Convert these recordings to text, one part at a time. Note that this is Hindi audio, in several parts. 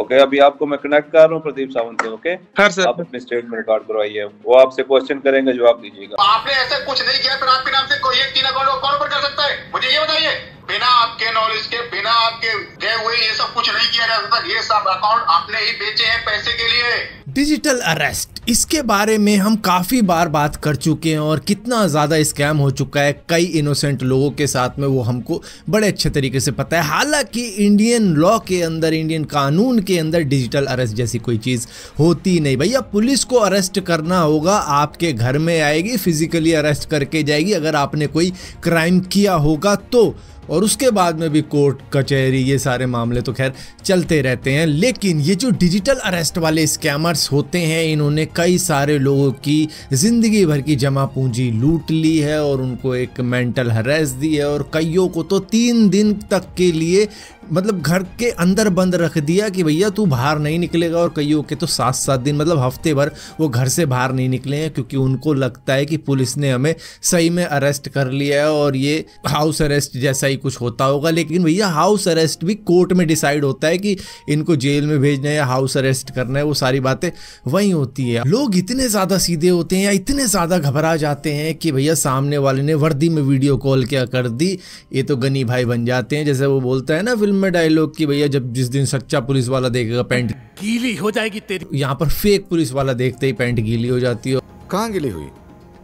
ओके, अभी आपको मैं कनेक्ट कर रहा हूँ प्रदीप सावंत से। ओके सर, आप अपने स्टेटमेंट रिकॉर्ड करवाइए, वो आपसे क्वेश्चन करेंगे, जवाब दीजिएगा। आपने ऐसा कुछ नहीं किया, फिर आपके नाम से कोई एक तीन अकाउंट कौन ओपन कर सकता है? मुझे ये बताइए, बिना आपके नॉलेज के, बिना आपके गए हुए ये सब कुछ नहीं किया जा सकता। ये सब अकाउंट आपने ही बेचे हैं पैसे के लिए। डिजिटल अरेस्ट, इसके बारे में हम काफ़ी बार बात कर चुके हैं और कितना ज़्यादा स्कैम हो चुका है कई इनोसेंट लोगों के साथ में, वो हमको बड़े अच्छे तरीके से पता है। हालांकि इंडियन लॉ के अंदर, इंडियन कानून के अंदर डिजिटल अरेस्ट जैसी कोई चीज़ होती नहीं भैया। पुलिस को अरेस्ट करना होगा, आपके घर में आएगी, फिजिकली अरेस्ट करके जाएगी अगर आपने कोई क्राइम किया होगा तो, और उसके बाद में भी कोर्ट कचहरी, ये सारे मामले तो खैर चलते रहते हैं। लेकिन ये जो डिजिटल अरेस्ट वाले स्कैमर्स होते हैं, इन्होंने कई सारे लोगों की ज़िंदगी भर की जमा पूंजी लूट ली है और उनको एक मेंटल हरेस दी है और कईयों को तो 3 दिन तक के लिए मतलब घर के अंदर बंद रख दिया कि भैया तू बाहर नहीं निकलेगा, और कईयों के तो 7-7 दिन मतलब हफ्ते भर वो घर से बाहर नहीं निकले हैं क्योंकि उनको लगता है कि पुलिस ने हमें सही में अरेस्ट कर लिया है और ये हाउस अरेस्ट जैसा ही कुछ होता होगा। लेकिन भैया हाउस अरेस्ट भी कोर्ट में डिसाइड होता है कि इनको जेल में भेजना है या हाउस अरेस्ट करना है, वो सारी बातें वहीं होती है। लोग इतने ज़्यादा सीधे होते हैं या इतने ज़्यादा घबरा जाते हैं कि भैया सामने वाले ने वर्दी में वीडियो कॉल क्या कर दी, ये तो गनी भाई बन जाते हैं। जैसे वो बोलता है ना फिल्म में डायलॉग कि भैया जब जिस दिन सच्चा पुलिस वाला देखेगा पैंट गीली हो जाएगी तेरी, यहाँ पर फेक पुलिस वाला देखते ही पैंट गीली हो जाती है। कहाँ गीली हुई?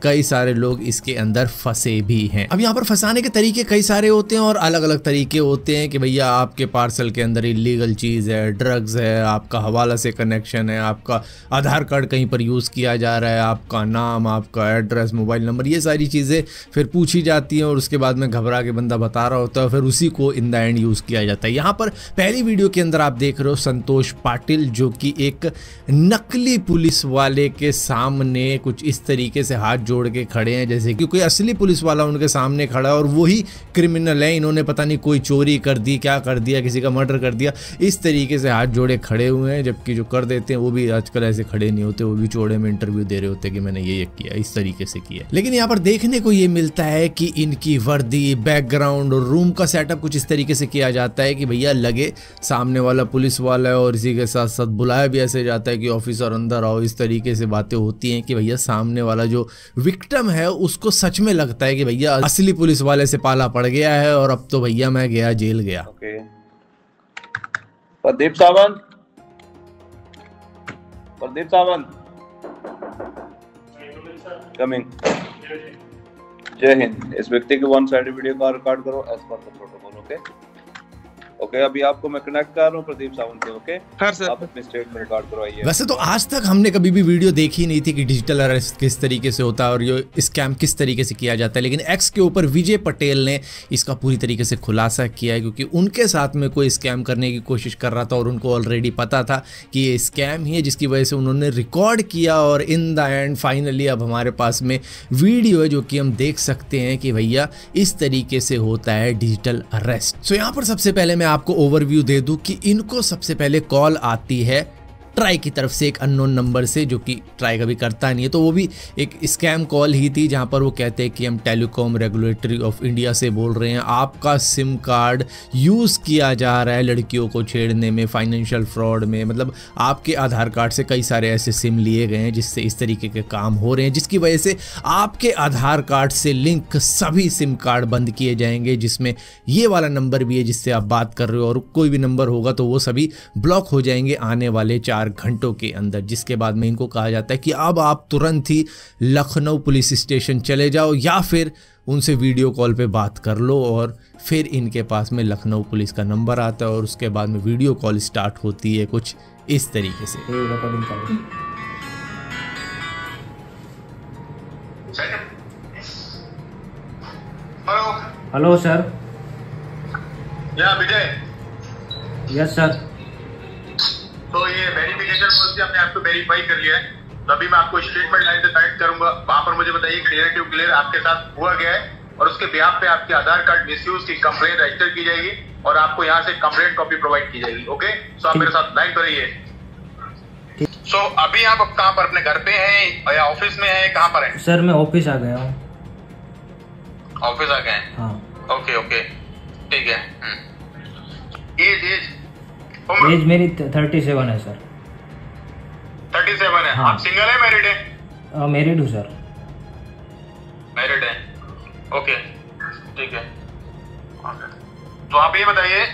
कई सारे लोग इसके अंदर फंसे भी हैं। अब यहाँ पर फंसाने के तरीके कई सारे होते हैं और अलग अलग तरीके होते हैं कि भैया आपके पार्सल के अंदर इलीगल चीज़ है, ड्रग्स है, आपका हवाला से कनेक्शन है, आपका आधार कार्ड कहीं पर यूज़ किया जा रहा है, आपका नाम, आपका एड्रेस, मोबाइल नंबर, ये सारी चीज़ें फिर पूछी जाती हैं और उसके बाद में घबरा के बंदा बता रहा होता है, फिर उसी को इन द एंड यूज़ किया जाता है। यहाँ पर पहली वीडियो के अंदर आप देख रहे हो संतोष पाटिल, जो कि एक नकली पुलिस वाले के सामने कुछ इस तरीके से हाथ जोड़ के खड़े हैं जैसे कि कोई असली पुलिस वाला उनके सामने खड़ा है और वही क्रिमिनल है। इन्होंने पता नहीं कोई चोरी कर दी, क्या कर दिया, किसी का मर्डर कर दिया, इस तरीके से हाथ जोड़े खड़े हुए हैं। जबकि जो कर देते हैं वो भी आजकल ऐसे खड़े नहीं होते, वो भी चौड़े में इंटरव्यू दे रहे होते कि मैंने ये किया, इस तरीके से किया। लेकिन यहाँ पर देखने को ये मिलता है कि इनकी वर्दी, बैकग्राउंड और रूम का सेटअप कुछ इस तरीके से किया जाता है कि भैया लगे सामने वाला पुलिस वाला है, और इसी के साथ साथ बुलाया भी ऐसे जाता है कि ऑफिसर अंदर आओ। इस तरीके से बातें होती हैं कि भैया सामने वाला जो विक्टिम है उसको सच में लगता है कि भैया असली पुलिस वाले से पाला पड़ गया है और अब तो भैया मैं गया जेल गया। प्रदीप सावंत, प्रदीप सावंत कमिंग, जय हिंद। इस व्यक्ति के वन साइड वीडियो का रिकॉर्ड करो as per the protocol. Okay okay, अभी आपको मैं कनेक्ट कर रहा हूँ प्रदीप सावंत से। ओके सर, आप अपने स्टेटमेंट रिकॉर्ड करवाइए। वैसे तो आज तक हमने कभी भी वीडियो देखी नहीं थी कि डिजिटल अरेस्ट किस तरीके से होता है और ये स्कैम किस तरीके से किया जाता है, लेकिन एक्स के ऊपर विजय पटेल ने इसका पूरी तरीके से खुलासा किया है क्योंकि उनके साथ में कोई स्कैम करने की कोशिश कर रहा था और उनको ऑलरेडी पता था कि ये स्कैम ही है, जिसकी वजह से उन्होंने रिकॉर्ड किया और इन द एंड फाइनली अब हमारे पास में वीडियो है जो कि हम देख सकते हैं कि भैया इस तरीके से होता है डिजिटल अरेस्ट। सो यहाँ पर सबसे पहले आपको ओवरव्यू दे दूं कि इनको सबसे पहले कॉल आती है ट्राई की तरफ से एक अननोन नंबर से, जो कि ट्राई कभी करता नहीं है, तो वो भी एक स्कैम कॉल ही थी जहां पर वो कहते हैं कि हम टेलीकॉम रेगुलेटरी ऑफ इंडिया से बोल रहे हैं, आपका सिम कार्ड यूज़ किया जा रहा है लड़कियों को छेड़ने में, फाइनेंशियल फ्रॉड में, मतलब आपके आधार कार्ड से कई सारे ऐसे सिम लिए गए हैं जिससे इस तरीके के काम हो रहे हैं, जिसकी वजह से आपके आधार कार्ड से लिंक सभी सिम कार्ड बंद किए जाएंगे, जिसमें ये वाला नंबर भी है जिससे आप बात कर रहे हो, और कोई भी नंबर होगा तो वो सभी ब्लॉक हो जाएंगे आने वाले 4 घंटों के अंदर। जिसके बाद में इनको कहा जाता है कि अब आप तुरंत ही लखनऊ पुलिस स्टेशन चले जाओ या फिर उनसे वीडियो कॉल पे बात कर लो, और फिर इनके पास में लखनऊ पुलिस का नंबर आता है और उसके बाद में वीडियो कॉल स्टार्ट होती है कुछ इस तरीके से। हेलो सर, या विजय, यस सर, तो ये वेरिफिकेशन पॉलिसी हमने आपको वेरीफाई कर लिया है, तो अभी मैं आपको स्टेटमेंट लाइन से गाइड करूंगा, वहां पर मुझे बताइए कि रिलेटिव क्लियर आपके साथ हुआ गया है और उसके बिहाफ पे आपके आधार कार्ड मिसयूज की कंप्लेंट रजिस्टर की जाएगी और आपको यहाँ से कंप्लेंट कॉपी प्रोवाइड की जाएगी। ओके, सो आप मेरे साथ लाइन पर रहिए। सो अभी आप कहाँ पर, अपने घर पे हैं या ऑफिस में है, कहाँ पर है? सर मैं ऑफिस आ गया हूँ। ऑफिस आ गए हैं, ओके ओके ठीक है। एज एज मेरी 37 है सर। 37 है। हाँ। आप सिंगल है मैरिड है? मैरिड हूँ सर। मैरिड है, ओके ठीक है। तो आप ये बताइए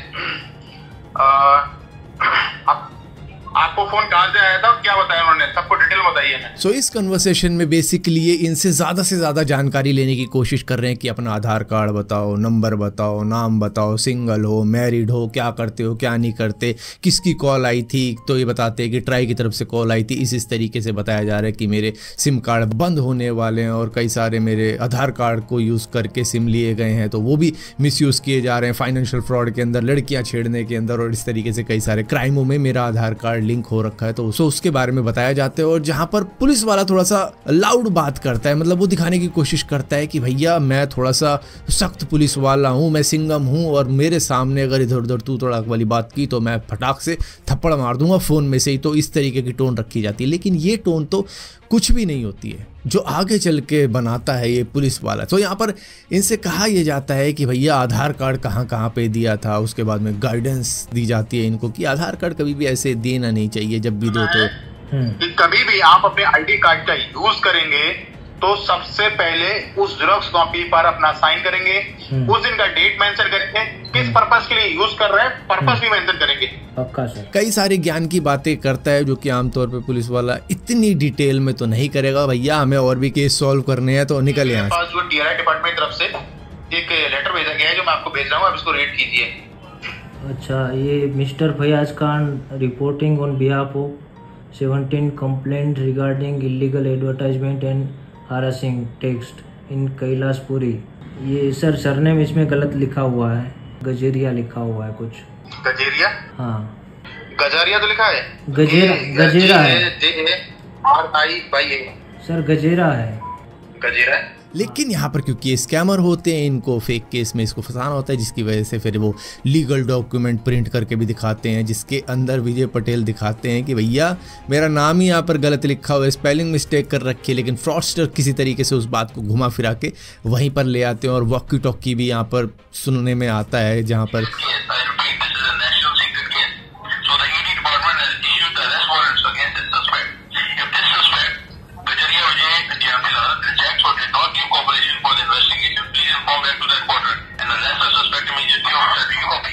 आपको फोन कहाँ से आया था, क्या बताया उन्होंने, सबको डिटेल बताइए। सो इस कन्वर्सेशन में बेसिकली ये इनसे ज़्यादा से ज़्यादा जानकारी लेने की कोशिश कर रहे हैं कि अपना आधार कार्ड बताओ, नंबर बताओ, नाम बताओ, सिंगल हो मैरिड हो, क्या करते हो क्या नहीं करते, किसकी कॉल आई थी। तो ये बताते हैं कि ट्राई की तरफ से कॉल आई थी, इस तरीके से बताया जा रहा है कि मेरे सिम कार्ड बंद होने वाले हैं और कई सारे मेरे आधार कार्ड को यूज़ करके सिम लिए गए हैं, तो वो भी मिसयूज़ किए जा रहे हैं फाइनेंशियल फ्रॉड के अंदर, लड़कियाँ छेड़ने के अंदर, और इस तरीके से कई सारे क्राइमों में मेरा आधार कार्ड लिंक हो रखा है। तो उसके बारे में बताया जाता है। और जहां पर पुलिस वाला थोड़ा सा लाउड बात करता है, मतलब वो दिखाने की कोशिश करता है कि भैया मैं थोड़ा सा सख्त पुलिस वाला हूं, मैं सिंघम हूं और मेरे सामने अगर इधर उधर तू तड़ाक वाली बात की तो मैं फटाक से थप्पड़ मार दूंगा फोन में से ही। तो इस तरीके की टोन रखी जाती है, लेकिन ये टोन तो कुछ भी नहीं होती है जो आगे चल के बनाता है ये पुलिस वाला। तो यहाँ पर इनसे कहा यह जाता है कि भैया आधार कार्ड कहाँ कहाँ पे दिया था, उसके बाद में गाइडेंस दी जाती है इनको कि आधार कार्ड कभी भी ऐसे देना नहीं चाहिए जब भी दो तो। कभी भी आप अपने आईडी कार्ड का यूज करेंगे तो सबसे पहले उस जेरॉक्स कॉपी पर अपना साइन करेंगे, उस दिन का डेट मेंशन करेंगे, किस पर्पस के लिए यूज कर रहे हैं पर्पस भी मेंशन करेंगे। कई सारे ज्ञान की बातें करता है जो कि आमतौर पे पुलिस वाला इतनी डिटेल में तो नहीं करेगा। भैया हमें और भी केस सॉल्व करने हैं तो निकल यहाँ से। जो TRAI डिपार्टमेंट की तरफ से एक लेटर भेजा गया है जो मैं आपको भेज रहा हूँ, आप इसको रीड कीजिए। अच्छा, ये mister Fayaz Khan reporting on behalf of 17 complaint regarding illegal advertisement and harassing text in Kailashpuri. ये सर सरनेम इसमें गलत लिखा हुआ है, गजेरिया लिखा हुआ है कुछ। गजेरिया? हाँ गजेरिया तो लिखा है, गजेरा है RI सर, गजेरा है, गजेरा है। लेकिन यहाँ पर क्योंकि ये स्कैमर होते हैं, इनको फेक केस में इसको फंसाना होता है, जिसकी वजह से फिर वो लीगल डॉक्यूमेंट प्रिंट करके भी दिखाते हैं, जिसके अंदर विजय पटेल दिखाते हैं कि भैया मेरा नाम ही यहाँ पर गलत लिखा हुआ है, स्पेलिंग मिस्टेक कर रखी है। लेकिन फ्रॉडस्टर किसी तरीके से उस बात को घुमा फिरा के वहीं पर ले आते हैं। और वॉकी टॉकी भी यहाँ पर सुनने में आता है जहाँ पर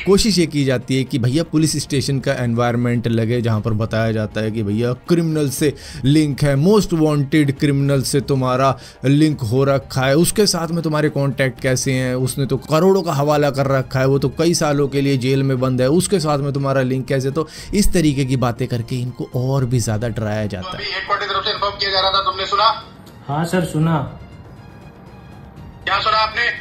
कोशिश ये की जाती है कि भैया पुलिस स्टेशन का एनवायरनमेंट लगे, जहाँ पर बताया जाता है कि भैया क्रिमिनल से लिंक है, मोस्ट वांटेड क्रिमिनल से तुम्हारा लिंक हो रखा है, उसके साथ में तुम्हारे कांटेक्ट कैसे हैं, उसने तो करोड़ों का हवाला कर रखा है, वो तो कई सालों के लिए जेल में बंद है, उसके साथ में तुम्हारा लिंक कैसे। तो इस तरीके की बातें करके इनको और भी ज्यादा डराया जाता है। हाँ सर सुना। क्या सुना आपने?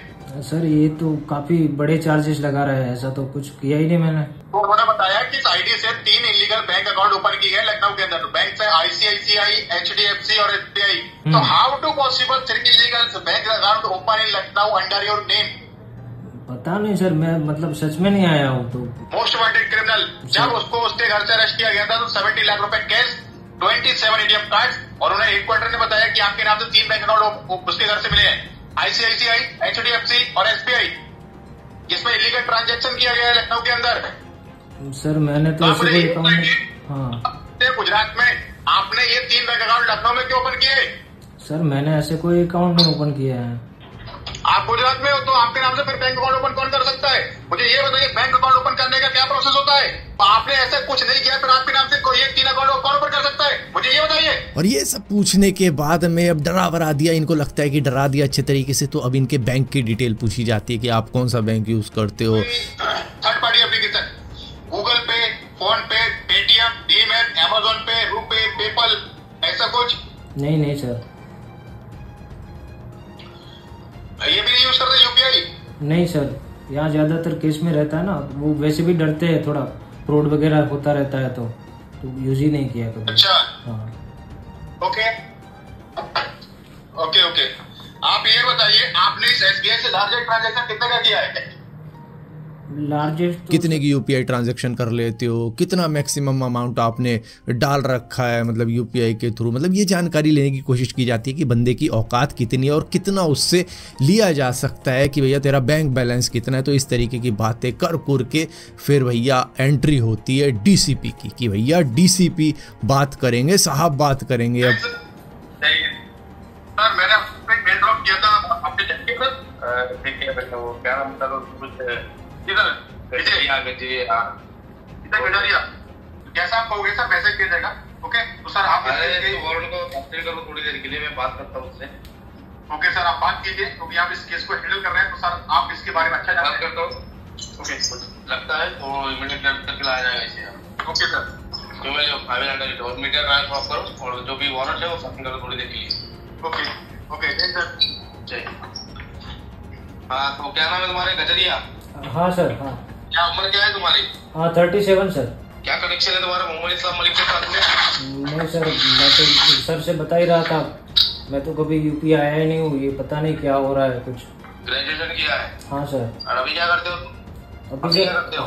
सर ये तो काफी बड़े चार्जेस लगा रहा है, ऐसा तो कुछ किया ही नहीं मैंने। तो उन्होंने बताया कि इस आईडी से 3 इलीगल बैंक अकाउंट ओपन किए हैं लखनऊ के अंदर, बैंक से ICICI, HDFC और SBI। तो how to possible 3 illegal bank account open in Lucknow under your name? पता नहीं सर, मैं मतलब सच में नहीं आया हूँ। तो मोस्ट वांटेड क्रिमिनल, जब उसको उसके घर से अरेस्ट किया गया था तो 70 लाख रूपए कैश, 27 ATM कार्ड और उन्हें हेडक्वार्टर ने बताया की आपके नाम से 3 बैंक अकाउंट उसके घर से मिले हैं, ICICI, HDFC और SBI, जिसमें इलीगल ट्रांजैक्शन किया गया है लखनऊ के अंदर। सर मैंने तो गुजरात में आपने ये 3 बैंक अकाउंट लखनऊ में क्यों ओपन किए? सर मैंने ऐसे कोई अकाउंट नहीं ओपन किया है। आप गुजरात में हो तो आपके नाम से फिर बैंक अकाउंट ओपन कौन कर सकता है? मुझे ये बताइए बैंक अकाउंट ओपन करने का क्या प्रोसेस होता है? आपने ऐसा कुछ नहीं किया फिर आपके नाम से कोई 3 अकाउंट कौन ओपन कर सकता है, मुझे ये बताइए। और ये सब पूछने के बाद में अब डरा वरा दिया, इनको लगता है कि डरा दिया अच्छे तरीके से। तो अब इनके बैंक की डिटेल पूछी जाती है कि आप कौन सा बैंक यूज करते हो। Third party application Google Pay, PhonePe, Paytm, Bhim app, Amazon पे, रूपे, पेपल, ऐसा कुछ नहीं? नहीं सर। ये भी नहीं यूज करते UPI? नहीं सर, यहाँ ज्यादातर केस में रहता है ना, वो वैसे भी डरते हैं, थोड़ा फ्रॉड वगैरह होता रहता है तो यूज ही नहीं किया कभी। अच्छा ओके ओके ओके। आप ये बताइए आपने इस SBI से लार्जर ट्रांजैक्शन कितने का किया है? लार्जेस्ट कितने की यूपीआई ट्रांजैक्शन कर लेते हो, कितना मैक्सिमम अमाउंट आपने डाल रखा है मतलब यूपीआई के थ्रू, मतलब ये जानकारी लेने की कोशिश की जाती है कि बंदे की औकात कितनी है और कितना उससे लिया जा सकता है कि भैया तेरा बैंक बैलेंस कितना है। तो इस तरीके की बातें कर कुर के फिर भैया एंट्री होती है डीसीपी की कि भैया डीसीपी बात करेंगे साहब, बात करेंगे। अब सर मैंने मेल ड्रॉप किया था अपने चैनल पर, देखिए बच्चा वो क्या नाम था कुछ इधर विजय यार जी इधर गडरिया जैसा आप कहोगे सर मैसेज दे देगा। ओके तो सर आप वर्ड को कंप्लीट करो, थोड़ी देर के लिए मैं बात करता हूं उससे। ओके सर आप बात कीजिए क्योंकि आप इस केस को हैंडल कर रहे हैं तो सर आप इसके बारे में अच्छा जानते हैं। ओके लगता है तो इमीडिएटली करके लाया जाएगा इसे। ओके सर तो मैं जो file under return media transfer करो और जो भी वारंट है वो सबमिट करो थोड़ी देर के लिए। Okay okay sir. हाँ तो क्या नाम है तुम्हारे गजरिया? हाँ सर। हाँ क्या उम्र क्या है तुम्हारी? हाँ 37 सर। क्या कनेक्शन है तुम्हारा मोहम्मद इस्लाम मलिक के साथ में? नहीं सर मैं तो सर से बता ही रहा था, मैं तो कभी यूपी आया ही नहीं हूँ, ये पता नहीं क्या हो रहा है। कुछ ग्रेजुएशन किया है? हाँ सर। और अभी क्या करते हो? अभी क्या करते हो?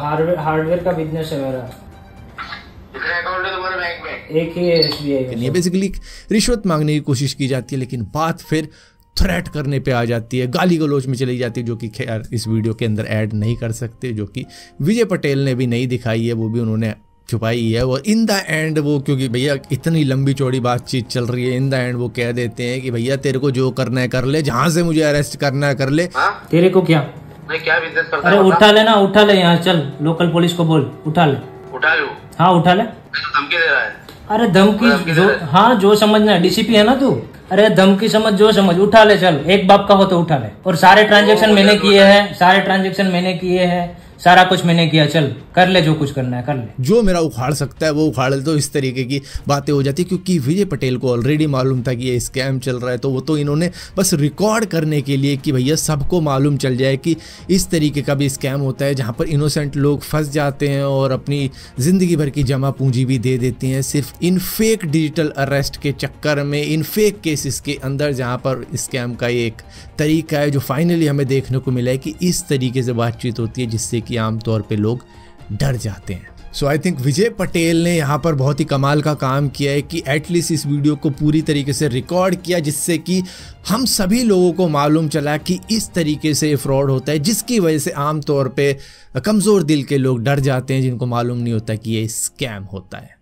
हार्डवेयर का बिजनेस है मेरा। कितने अकाउंट है तुम्हारे बैंक में? एक ही है एसबीआई। बेसिकली रिश्वत मांगने की कोशिश की जाती है लेकिन बात फिर थ्रेट करने पे आ जाती है, गाली गलौज में चली जाती है, जो कि खैर इस वीडियो के अंदर ऐड नहीं कर सकते, जो कि विजय पटेल ने भी नहीं दिखाई है, वो भी उन्होंने छुपाई है। और इन द एंड वो क्योंकि भैया इतनी लंबी चौड़ी बातचीत चल रही है, इन द एंड वो कह देते हैं कि भैया तेरे को जो करना है कर ले, जहाँ से मुझे अरेस्ट करना है कर ले। तेरे को क्या क्या बिजनेस करता है? अरे उठा ले ना, उठा ले यहाँ, चल लोकल पुलिस को बोल उठा ले। उठा लो? हाँ उठा ले। धमकी दे रहा है? अरे धमकी जो, हाँ जो समझना है, डीसीपी है ना तू, अरे धमकी समझ जो समझ, उठा ले चल, एक बाप का हो तो उठा ले। और सारे ट्रांजेक्शन मैंने किए हैं, सारे ट्रांजेक्शन मैंने किए हैं, सारा कुछ मैंने किया, चल कर ले जो कुछ करना है कर ले, जो मेरा उखाड़ सकता है वो उखाड़ ले। तो इस तरीके की बातें हो जाती है क्योंकि विजय पटेल को ऑलरेडी मालूम था कि ये स्कैम चल रहा है, तो वो तो इन्होंने बस रिकॉर्ड करने के लिए कि भैया सबको मालूम चल जाए कि इस तरीके का भी स्कैम होता है जहाँ पर इनोसेंट लोग फंस जाते हैं और अपनी ज़िंदगी भर की जमा पूंजी भी दे देते हैं सिर्फ इन फेक डिजिटल अरेस्ट के चक्कर में, इन फेक केसेस के अंदर, जहाँ पर स्कैम का एक तरीका है जो फाइनली हमें देखने को मिला है कि इस तरीके से बातचीत होती है जिससे आमतौर पे लोग डर जाते हैं। सो आई थिंक विजय पटेल ने यहाँ पर बहुत ही कमाल का काम किया है कि एटलीस्ट इस वीडियो को पूरी तरीके से रिकॉर्ड किया जिससे कि हम सभी लोगों को मालूम चला कि इस तरीके से फ्रॉड होता है, जिसकी वजह से आमतौर पे कमज़ोर दिल के लोग डर जाते हैं जिनको मालूम नहीं होता कि ये स्कैम होता है।